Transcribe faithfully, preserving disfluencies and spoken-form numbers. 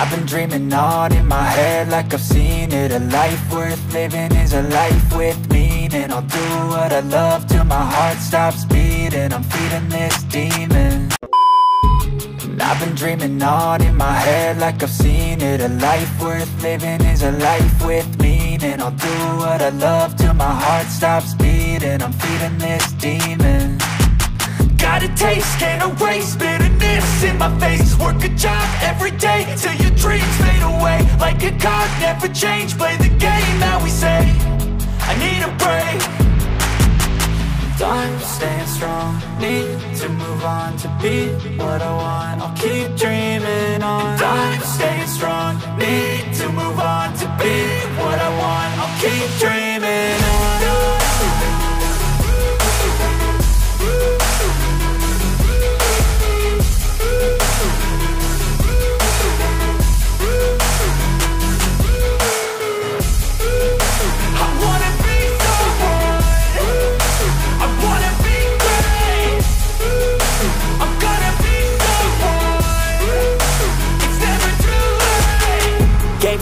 I've been dreaming on in my head like I've seen it. A life worth living is a life with meaning. I'll do what I love till my heart stops beating. I'm feeding this demon. I've been dreaming on in my head like I've seen it. A life worth living is a life with meaning. I'll do what I love till my heart stops beating. I'm feeding this demon. Got a taste, can't erase bitterness in my face. Work a job every day till your dreams fade away. Like a card, never change, play the game that we say. I need a break. I'm staying strong, need to move on to be what I want. I'll keep dreaming on. I'm staying strong, need to move on to be what I want. I'll keep dreaming on.